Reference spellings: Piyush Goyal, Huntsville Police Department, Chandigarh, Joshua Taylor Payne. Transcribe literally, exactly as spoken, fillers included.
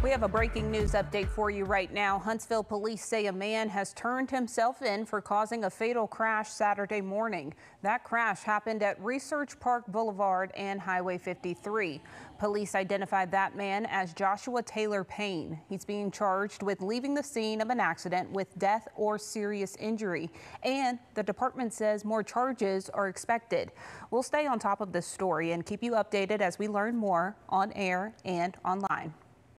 We have a breaking news update for you right now. Huntsville police say a man has turned himself in for causing a fatal crash Saturday morning. That crash happened at Research Park Boulevard and Highway fifty-three. Police identified that man as Joshua Taylor Payne. He's being charged with leaving the scene of an accident with death or serious injury. And the department says more charges are expected. We'll stay on top of this story and keep you updated as we learn more on air and online.